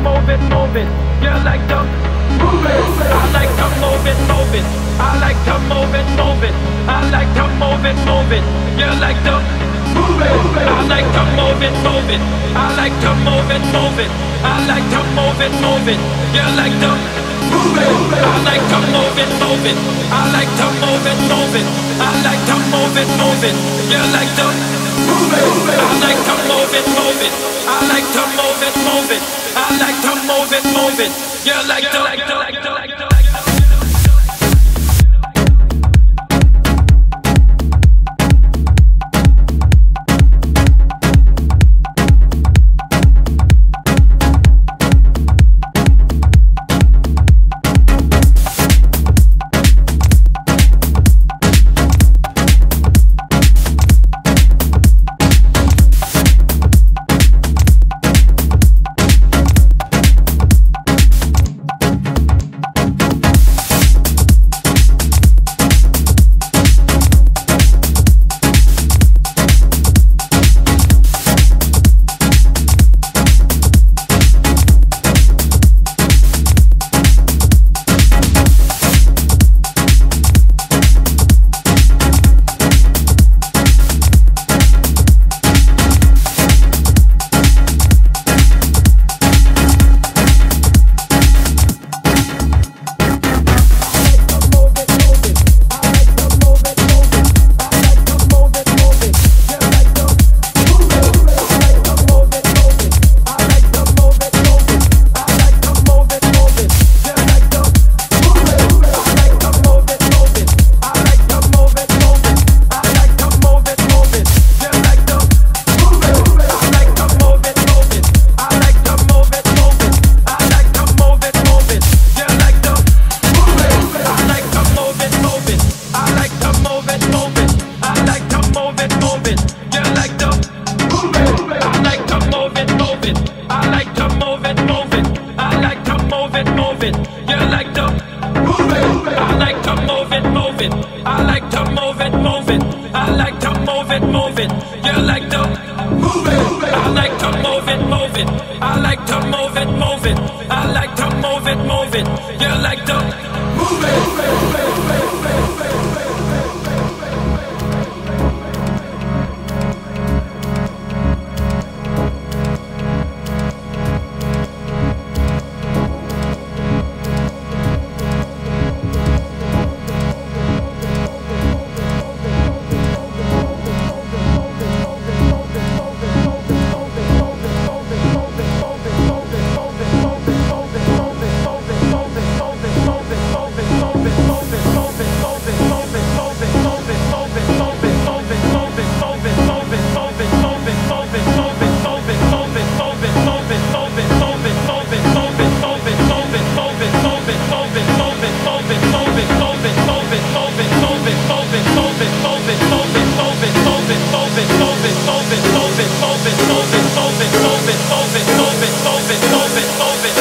move it. You like to move it. I like to move it. I like to move it. I like to move it. You like to move it. I like to move it. I like to move it. I like to move it. You like to move it. I like to move it. I like to move it. I like to move it. You like to move it. I like to move it. I like to move it. I like to move it. You like to like. Move it.